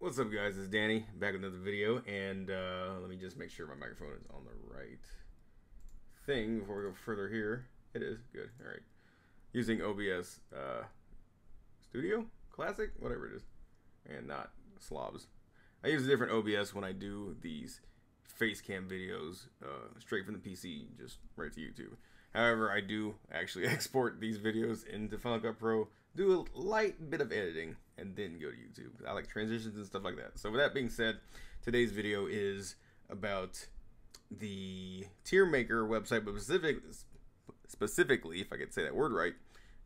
What's up, guys? It's Danny back with another video, and let me just make sure my microphone is on the right thing before we go further here. It is good. All right, using OBS Studio Classic, whatever it is, and not slobs. I use a different OBS when I do these face cam videos straight from the PC, just right to YouTube. However, I do actually export these videos into Final Cut Pro, do a light bit of editing, and then go to YouTube. I like transitions and stuff like that. So with that being said, today's video is about the tier maker website, but specifically, if I could say that word right,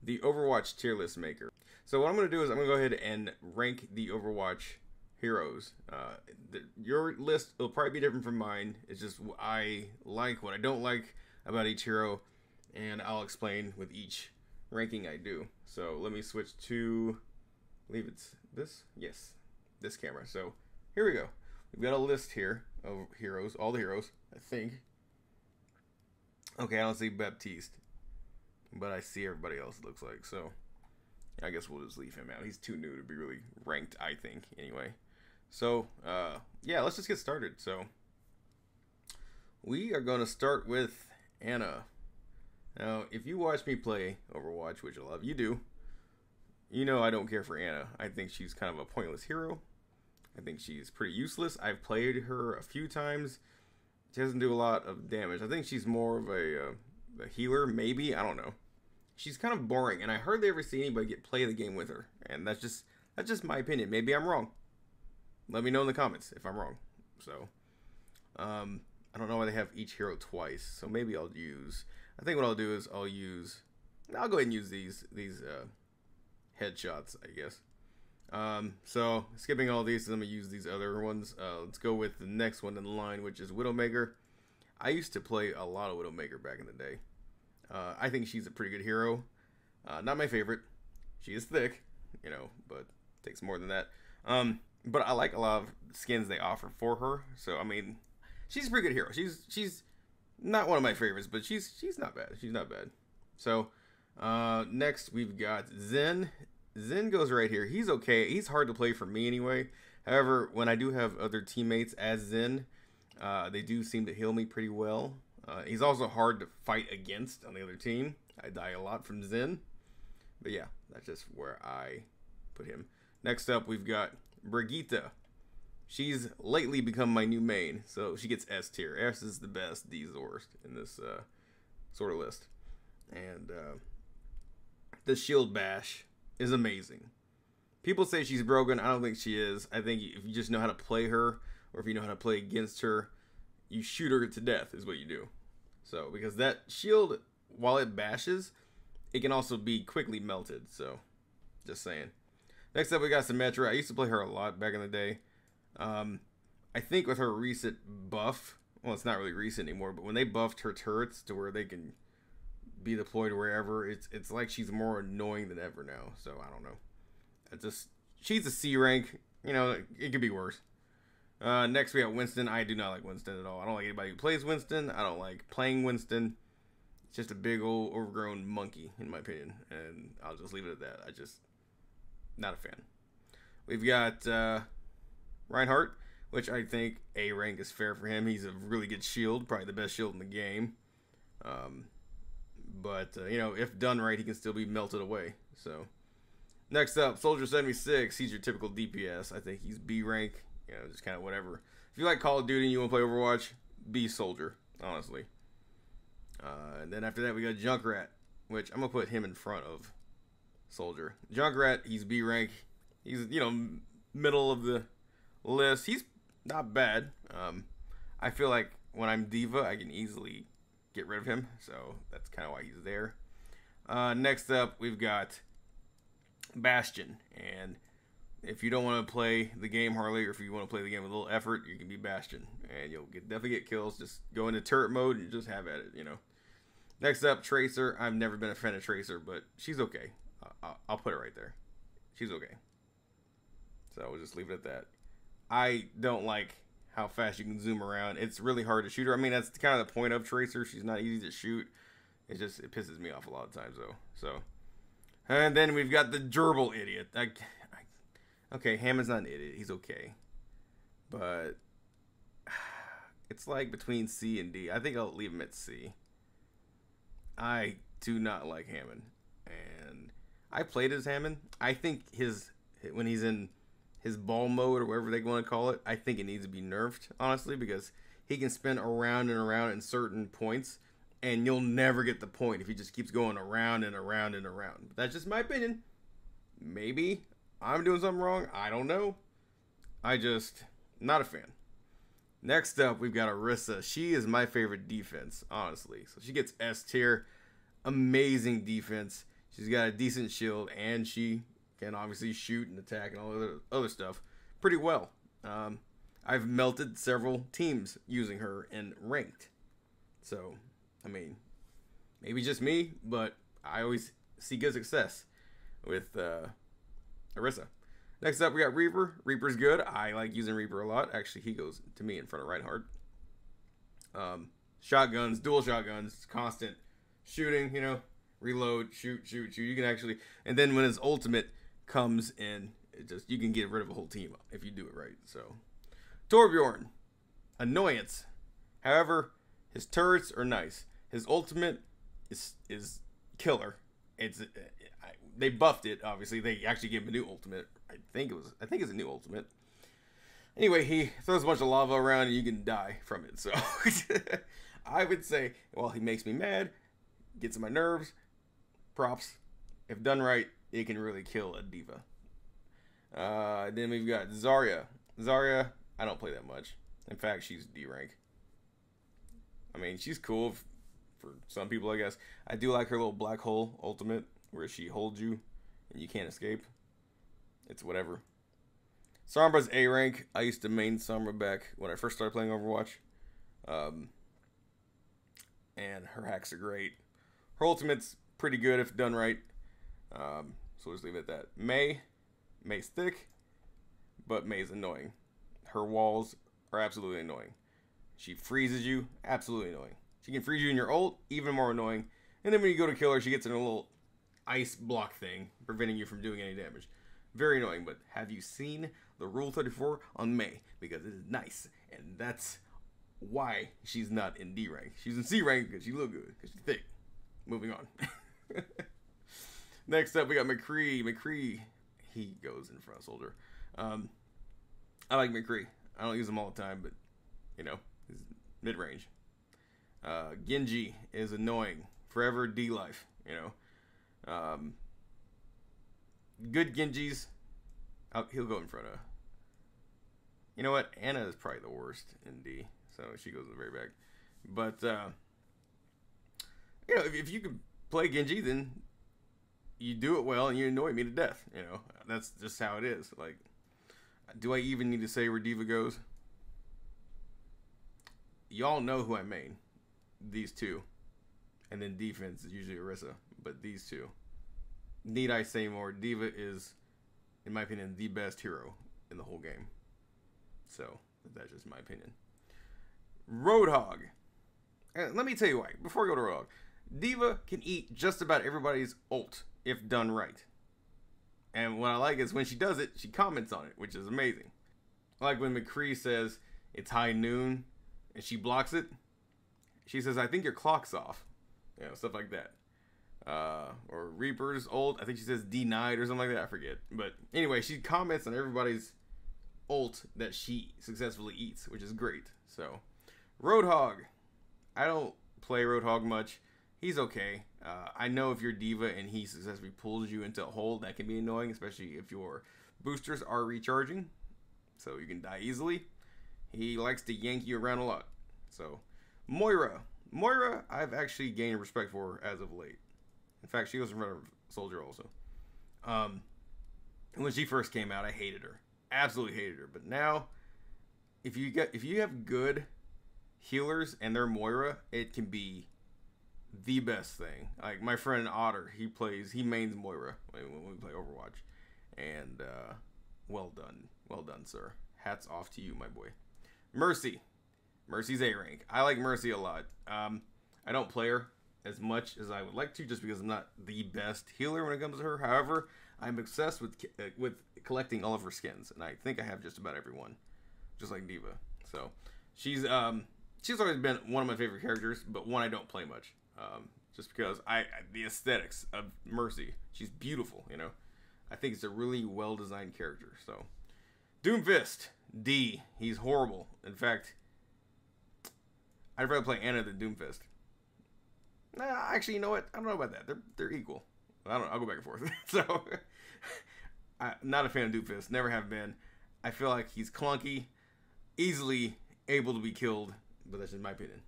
the Overwatch tier list maker. So what I'm going to do is I'm going to go ahead and rank the Overwatch heroes. Your list will probably be different from mine. It's just what I like, what I don't like about each hero, and I'll explain with each ranking I do. So let me switch to, I believe it's this, yes, this camera. So here we go. We've got a list here of heroes, all the heroes, I think. Okay, I don't see Baptiste, but I see everybody else, it looks like. So I guess we'll just leave him out. He's too new to be really ranked, I think, anyway. So yeah, let's just get started. So we are going to start with Ana. Now, if you watch me play Overwatch, which a lot of you do, you know I don't care for Ana. I think she's kind of a pointless hero. I think she's pretty useless. I've played her a few times. She doesn't do a lot of damage. I think she's more of a healer, maybe. I don't know. She's kind of boring, and I hardly ever see anybody play the game with her. And that's just my opinion. Maybe I'm wrong. Let me know in the comments if I'm wrong. So, I don't know why they have each hero twice. So maybe I'll use, I think what I'll do is I'll go ahead and use these headshots, I guess. So skipping all these, I'm gonna use these other ones. Let's go with the next one in line, which is Widowmaker. I used to play a lot of Widowmaker back in the day. I think she's a pretty good hero. Not my favorite. She is thick, you know, but takes more than that. But I like a lot of skins they offer for her. So I mean, she's a pretty good hero. She's not one of my favorites, but she's not bad. She's not bad. So next we've got Zen. Zen goes right here. He's okay. He's hard to play for me anyway. However, when I do have other teammates as Zen, they do seem to heal me pretty well. He's also hard to fight against on the other team. I die a lot from Zen. But yeah, that's just where I put him. Next up, we've got Brigitte. She's lately become my new main, so she gets S tier. S is the best, D is the worst in this sort of list. And the shield bash is amazing. People say she's broken. I don't think she is. I think if you just know how to play her, or if you know how to play against her, you shoot her to death is what you do. So because that shield, while it bashes, it can also be quickly melted. So just saying. Next up, we got Symmetra. I used to play her a lot back in the day. I think with her recent buff, well, it's not really recent anymore, but when they buffed her turrets to where they can be deployed wherever, it's like she's more annoying than ever now. So I don't know. She's a C rank. You know, it could be worse. Next we have Winston. I do not like Winston at all. I don't like anybody who plays Winston. I don't like playing Winston. It's just a big old overgrown monkey, in my opinion, and I'll just leave it at that. I just not a fan. We've got Reinhardt, which I think A rank is fair for him. He's a really good shield, probably the best shield in the game. But you know, if done right, he can still be melted away. So next up, Soldier 76. He's your typical DPS. I think he's B rank. You know, just kind of whatever. If you like Call of Duty and you want to play Overwatch, be Soldier, honestly. And then after that, we got Junkrat, which I'm gonna put him in front of Soldier. Junkrat, he's B rank. He's, you know, middle of the list. He's not bad. I feel like when I'm D.Va, I can easily get rid of him, so that's kind of why he's there. Next up, we've got Bastion, and if you don't want to play the game hardly, or if you want to play the game with a little effort, you can be Bastion, and you'll definitely get kills. Just go into turret mode and just have at it, you know. Next up, Tracer. I've never been a fan of Tracer, but she's okay. I'll put it right there. She's okay. So we'll just leave it at that. I don't like how fast you can zoom around. It's really hard to shoot her. I mean, that's kind of the point of Tracer. She's not easy to shoot. It pisses me off a lot of times, though. So, and then we've got the gerbil idiot. I Okay, Hammond's not an idiot. He's okay. But it's like between C and D. I think I'll leave him at C. I do not like Hammond. And I played as Hammond. I think his, when he's in his ball mode or whatever they want to call it, I think it needs to be nerfed, honestly, because he can spin around and around in certain points, and you'll never get the point if he just keeps going around and around and around. But that's just my opinion. Maybe I'm doing something wrong. I don't know. I just, not a fan. Next up, we've got Orisa. She is my favorite defense, honestly. So she gets S tier. Amazing defense. She's got a decent shield, and she can obviously shoot and attack and all the other stuff pretty well. I've melted several teams using her in ranked. So, I mean, maybe just me, but I always see good success with Orisa. Next up, we got Reaper. Reaper's good. I like using Reaper a lot. Actually, he goes to me in front of Reinhardt. Shotguns, dual shotguns, constant shooting, you know, reload, shoot, shoot, shoot. You can actually, and then when his ultimate comes in, it just, you can get rid of a whole team if you do it right. So, Torbjorn, annoyance. However, his turrets are nice. His ultimate is killer. They buffed it, obviously. They actually gave him a new ultimate. I think it's a new ultimate. Anyway, he throws a bunch of lava around and you can die from it. So I would say, well, he makes me mad, gets on my nerves, props. If done right, it can really kill a D.Va. Then we've got Zarya. Zarya, I don't play that much. In fact, she's D rank. I mean, she's cool for some people, I guess. I do like her little black hole ultimate where she holds you and you can't escape. It's whatever. Sombra's A rank. I used to main Sombra back when I first started playing Overwatch. And her hacks are great. Her ultimate's pretty good if done right. So we'll just leave it at that. Mei's thick, but Mei's annoying. Her walls are absolutely annoying. She freezes you, absolutely annoying. She can freeze you in your ult, even more annoying. And then when you go to kill her, she gets in a little ice block thing, preventing you from doing any damage. Very annoying, but have you seen the Rule 34 on Mei? Because it is nice, and that's why she's not in D rank. She's in C rank because she look good, because she's thick. Moving on. Next up, we got McCree. McCree, he goes in front of Soldier. I like McCree. I don't use him all the time, but, you know, he's mid-range. Genji is annoying. Forever D-life, you know. Good Genjis, he'll go in front of. You know what? Ana is probably the worst in D, so she goes in the very back. But you know, if you can play Genji, then you do it well, and you annoy me to death. You know, that's just how it is. Like, do I even need to say where D.Va goes? Y'all know who I main. These two, and then defense is usually Orisa, but these two. Need I say more? D.Va is, in my opinion, the best hero in the whole game. So, that's just my opinion. Roadhog. And let me tell you why. Before we go to Roadhog, D.Va can eat just about everybody's ult, if done right. And what I like is when she does it, she comments on it, which is amazing. I like when McCree says, it's high noon, and she blocks it. She says, I think your clock's off. You know, stuff like that. Or Reaper's ult, I think she says denied or something like that, I forget. But anyway, she comments on everybody's ult that she successfully eats, which is great. So, Roadhog. I don't play Roadhog much. He's okay. I know if you're D.Va and he successfully pulls you into a hole, that can be annoying, especially if your boosters are recharging. So you can die easily. He likes to yank you around a lot. So, Moira. Moira, I've actually gained respect for her as of late. In fact, she was in front of Soldier also. When she first came out, I hated her. Absolutely hated her. But now, if you have good healers and they're Moira, it can be the best thing. Like my friend Otter, he mains Moira when we play Overwatch. And well done, sir. Hats off to you, my boy. Mercy. Mercy's A rank. I like Mercy a lot. I don't play her as much as I would like to, just because I'm not the best healer when it comes to her. However, I'm obsessed with collecting all of her skins, and I think I have just about every one, just like D.Va. So she's always been one of my favorite characters, but one I don't play much, just because the aesthetics of Mercy. She's beautiful, you know. I think it's a really well-designed character. So Doomfist D, he's horrible. In fact, I'd rather play Ana than Doomfist. Nah, actually, you know what? I don't know about that. They're equal. I don't know. I'll go back and forth. So I'm not a fan of Doomfist. Never have been. I feel like he's clunky, easily able to be killed, but that's just my opinion.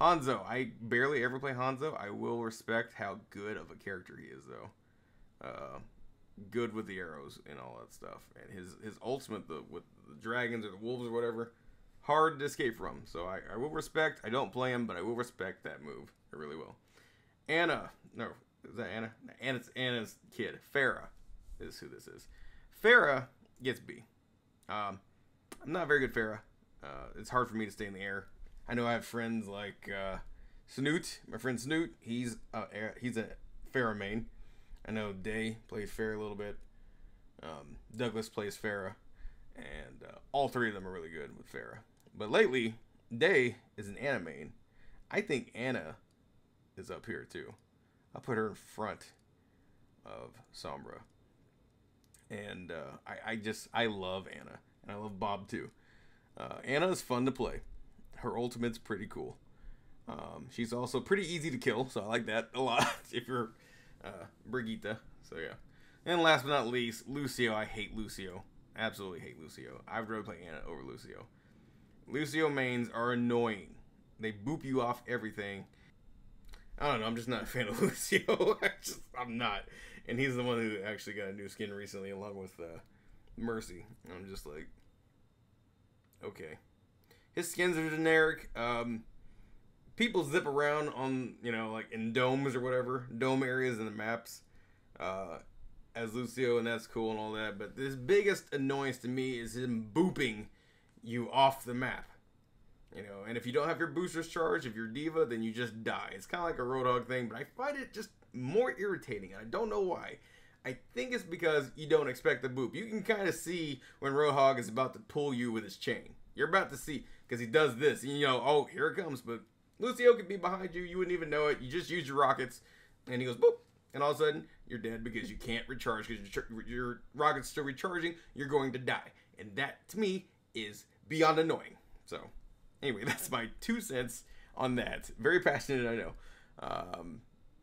Hanzo. I barely ever play Hanzo. I will respect how good of a character he is, though. Good with the arrows and all that stuff. And his ultimate, with the dragons or the wolves or whatever, hard to escape from. So I will respect. I don't play him, but I will respect that move. I really will. Ana. No. Is that Ana? It's Ana's kid. Pharah is who this is. Pharah gets B. I'm not very good Pharah. It's hard for me to stay in the air. I know I have friends like Snoot. My friend Snoot, he's a Pharah main. I know Day plays Pharah a little bit. Douglas plays Pharah. And all three of them are really good with Pharah. But lately, Day is an Ana main. I think Ana is up here too. I'll put her in front of Sombra. And I love Ana. And I love Bob too. Ana is fun to play. Her ultimate's pretty cool. She's also pretty easy to kill, so I like that a lot if you're Brigitte. So yeah. And last but not least, Lucio. I hate Lucio. Absolutely hate Lucio. I'd rather play Ana over Lucio. Lucio mains are annoying. They boop you off everything. I don't know. I'm just not a fan of Lucio. I'm not. And he's the one who actually got a new skin recently along with Mercy. And I'm just like, okay. His skins are generic. People zip around on, you know, like in domes or whatever. Dome areas in the maps. As Lucio, and that's cool and all that. But his biggest annoyance to me is him booping you off the map. You know, and if you don't have your boosters charged, if you're D.Va, then you just die. It's kind of like a Roadhog thing, but I find it just more irritating, and I don't know why. I think it's because you don't expect the boop. You can kind of see when Roadhog is about to pull you with his chain. You're about to see, because he does this, and you know, oh, here it comes, but Lucio could be behind you. You wouldn't even know it. You just use your rockets, and he goes, boop, and all of a sudden, you're dead because you can't recharge, because your rocket's still recharging. You're going to die, and that, to me, is beyond annoying, so... Anyway, that's my 2 cents on that. Very passionate, I know.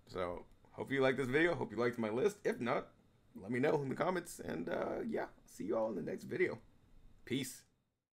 So, hope you liked this video. Hope you liked my list. If not, let me know in the comments. And, yeah, see you all in the next video. Peace.